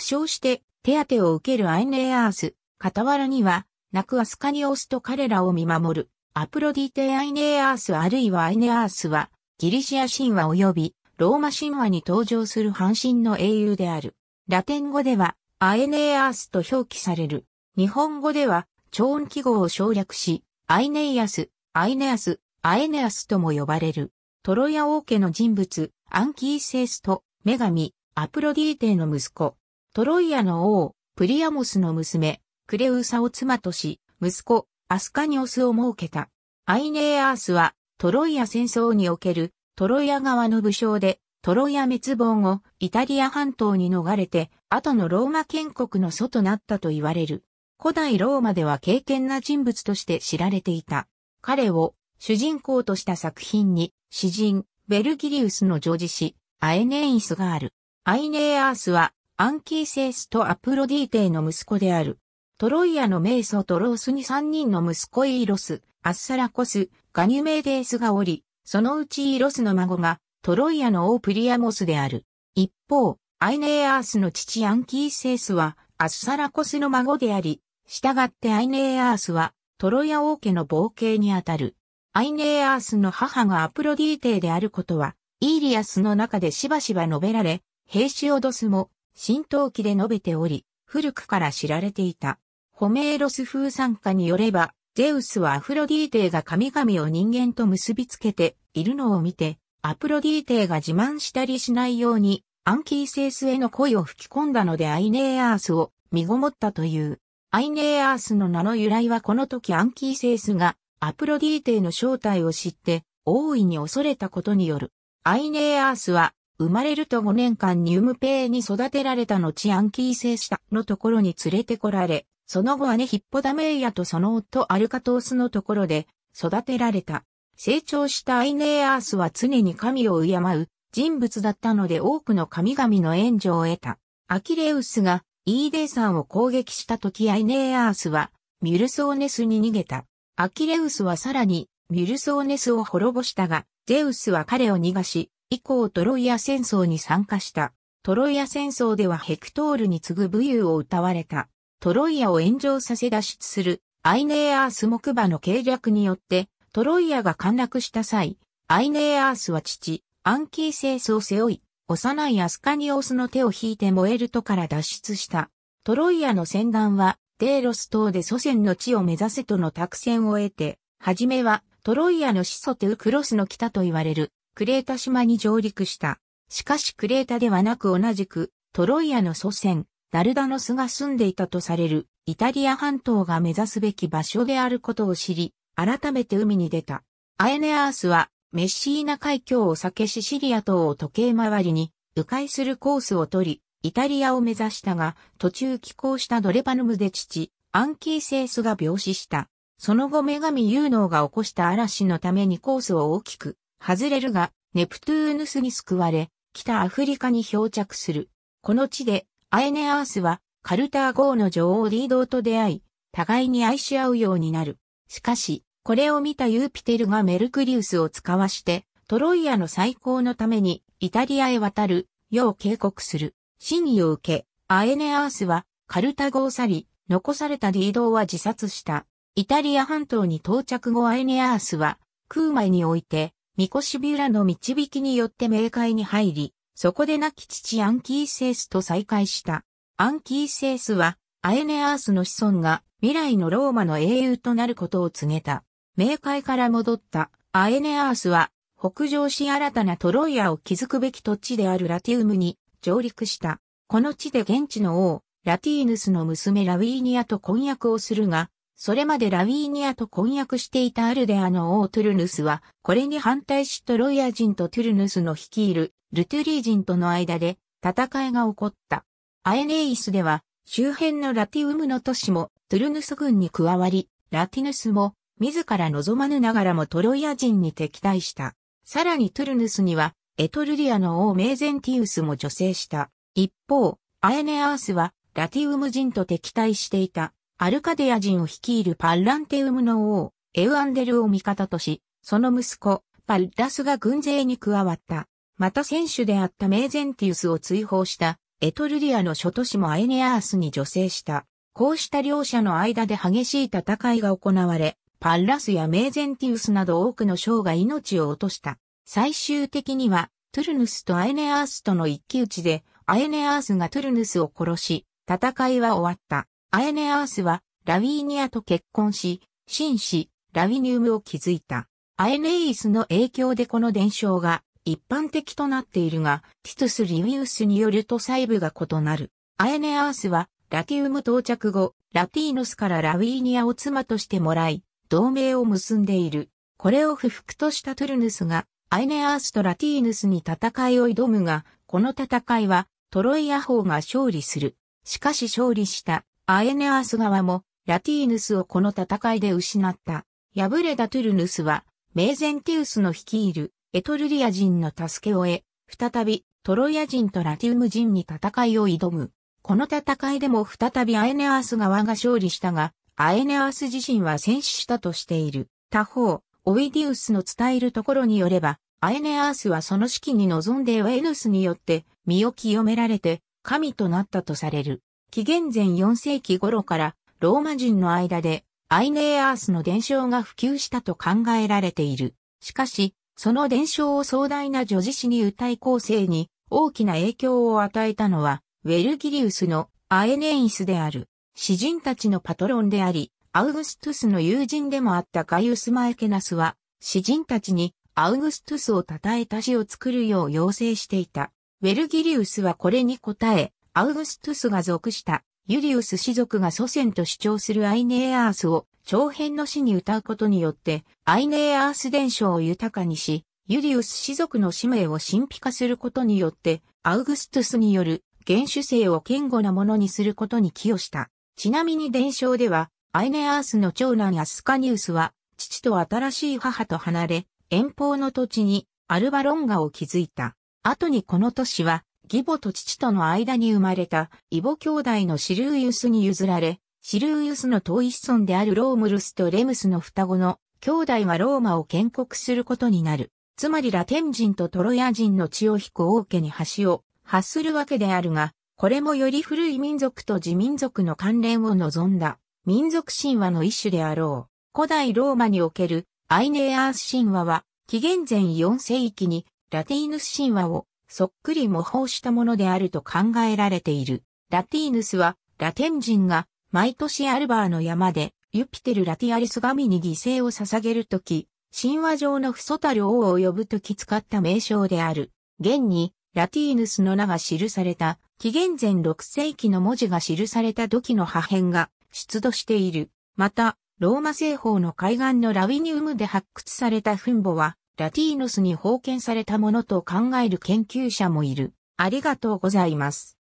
負傷して手当てを受けるアイネアース、傍らには、泣くアスカニオスと彼らを見守る、アプロディテ・アイネアースあるいはアイネアースは、ギリシア神話及びローマ神話に登場する半身の英雄である。ラテン語では、アエネアースと表記される。日本語では、超音記号を省略し、アイネイアス、アイネアス、アエネアスとも呼ばれる。トロヤ王家の人物、アンキーセースと、女神、アプロディーテの息子。トロイアの王、プリアモスの娘、クレウサを妻とし、息子、アスカニオスを設けた。アイネアースは、トロイア戦争における、トロイア側の武将で、トロイア滅亡後、イタリア半島に逃れて、後のローマ建国の祖となったと言われる。古代ローマでは敬虔な人物として知られていた。彼を主人公とした作品に、詩人、ベルギリウスの叙事詩、アエネイスがある。アイネアースは、アンキーセースとアプロディーテの息子である。トロイアの名祖トロースに三人の息子イーロス、アッサラコス、ガニュメデースがおり、そのうちイーロスの孫が、トロイアの王プリアモスである。一方、アイネアースの父アンキーセースは、アッサラコスの孫であり、したがってアイネアースは、トロイア王家の傍系にあたる。アイネアースの母がアプロディーテであることは、イーリアスの中でしばしば述べられ、ヘイシオドスも、新陶器で述べており、古くから知られていた。ホメーロス風賛歌によれば、ゼウスはアフロディーテが神々を人間と結びつけているのを見て、アプロディーテが自慢したりしないように、アンキーセースへの恋を吹き込んだのでアイネアースを身ごもったという。アイネアースの名の由来はこの時アンキーセースがアプロディーテの正体を知って大いに恐れたことによる。アイネアースは生まれると5年間ニウムペイに育てられた後アンキーセースのところに連れてこられ、その後姉ヒッポダメイヤとその夫アルカトースのところで育てられた。成長したアイネアースは常に神を敬う人物だったので多くの神々の援助を得た。アキレウスがイーデー山を攻撃した時アイネアースはミュルソーネスに逃げた。アキレウスはさらにミュルソーネスを滅ぼしたが、ゼウスは彼を逃がし、以降トロイア戦争に参加した。トロイア戦争ではヘクトールに次ぐ武勇を歌われた。トロイアを炎上させ脱出するアイネアース木馬の計略によって、トロイアが陥落した際、アイネアースは父、アンキーセースを背負い、幼いアスカニオスの手を引いて燃える都から脱出した。トロイアの船団は、デーロス島で祖先の地を目指せとの託戦を得て、はじめはトロイアの始祖テウクロスの北と言われる、クレータ島に上陸した。しかしクレータではなく同じく、トロイアの祖先、ダルダノスが住んでいたとされる、イタリア半島が目指すべき場所であることを知り、改めて海に出た。アエネアースは、メッシーナ海峡を避けシシリア島を時計回りに、迂回するコースを取り、イタリアを目指したが、途中寄港したドレパヌムで父、アンキーセースが病死した。その後女神ユーノーが起こした嵐のためにコースを大きく、外れるが、ネプトゥーヌスに救われ、北アフリカに漂着する。この地で、アエネアースは、カルターゴの女王ディードと出会い、互いに愛し合うようになる。しかし、これを見たユーピテルがメルクリウスを使わして、トロイアの再興のためにイタリアへ渡る、よう警告する。真意を受け、アエネアースはカルタゴを去り、残されたディードは自殺した。イタリア半島に到着後アエネアースは、クーマイにおいて、ミコシビュラの導きによって冥界に入り、そこで亡き父アンキーセースと再会した。アンキーセースは、アエネアースの子孫が未来のローマの英雄となることを告げた。冥界から戻ったアエネアースは北上し新たなトロイアを築くべき土地であるラティウムに上陸した。この地で現地の王ラティーヌスの娘ラウィーニアと婚約をするが、それまでラウィーニアと婚約していたアルデアの王トゥルヌスはこれに反対しトロイア人とトゥルヌスの率いるルトゥリー人との間で戦いが起こった。アエネイスでは周辺のラティウムの都市もトゥルヌス軍に加わり、ラティヌスも自ら望まぬながらもトロイア人に敵対した。さらにトゥルヌスには、エトルリアの王メーゼンティウスも助勢した。一方、アエネアースは、ラティウム人と敵対していた、アルカデア人を率いるパッランテウムの王、エウアンデルを味方とし、その息子、パッラスが軍勢に加わった。また選手であったメーゼンティウスを追放した、エトルリアの諸都市もアエネアースに助勢した。こうした両者の間で激しい戦いが行われ、パッラスやメーゼンティウスなど多くの将が命を落とした。最終的には、トゥルヌスとアエネアースとの一騎打ちで、アエネアースがトゥルヌスを殺し、戦いは終わった。アエネアースは、ラウィーニアと結婚し、新市、ラウィニウムを築いた。アエネイスの影響でこの伝承が一般的となっているが、ティトゥス・リウィウスによると細部が異なる。アエネアースは、ラティウム到着後、ラティーノスからラウィーニアを妻としてもらい、同盟を結んでいる。これを不服としたトゥルヌスが、アエネアースとラティーヌスに戦いを挑むが、この戦いは、トロイア法が勝利する。しかし勝利した、アエネアース側も、ラティーヌスをこの戦いで失った。敗れたトゥルヌスは、メーゼンティウスの率いる、エトルリア人の助けを得、再び、トロイア人とラティウム人に戦いを挑む。この戦いでも再びアエネアース側が勝利したが、アエネアース自身は戦死したとしている。他方、オイディウスの伝えるところによれば、アエネアースはその式に臨んでウェイヌスによって身を清められて神となったとされる。紀元前4世紀頃からローマ人の間でアエネアースの伝承が普及したと考えられている。しかし、その伝承を壮大な叙事詩に歌い構成に大きな影響を与えたのは、ウェルギリウスのアエネイスである。詩人たちのパトロンであり、アウグストゥスの友人でもあったガイウス・マエケナスは、詩人たちにアウグストゥスを称えた詩を作るよう要請していた。ウェルギリウスはこれに応え、アウグストゥスが属したユリウス氏族が祖先と主張するアイネアースを長編の詩に歌うことによって、アイネアース伝承を豊かにし、ユリウス氏族の使命を神秘化することによって、アウグストゥスによる元首制を堅固なものにすることに寄与した。ちなみに伝承では、アエネアースの長男アスカニウスは、父と新しい母と離れ、遠方の土地にアルバロンガを築いた。後にこの都市は、義母と父との間に生まれた異母兄弟のシルーユスに譲られ、シルーユスの遠い子孫であるロームルスとレムスの双子の兄弟がローマを建国することになる。つまりラテン人とトロヤ人の血を引く王家に橋を発するわけであるが、これもより古い民族と自民族の関連を望んだ。民族神話の一種であろう。古代ローマにおけるアイネアース神話は、紀元前4世紀にラティーヌス神話をそっくり模倣したものであると考えられている。ラティーヌスはラテン人が毎年アルバーの山でユピテル・ラティアリス神に犠牲を捧げるとき、神話上の父祖たる王を呼ぶとき使った名称である。現にラティーヌスの名が記された紀元前6世紀の文字が記された土器の破片が出土している。また、ローマ西方の海岸のラウィニウムで発掘された墳墓は、ラティーノスに封建されたものと考える研究者もいる。ありがとうございます。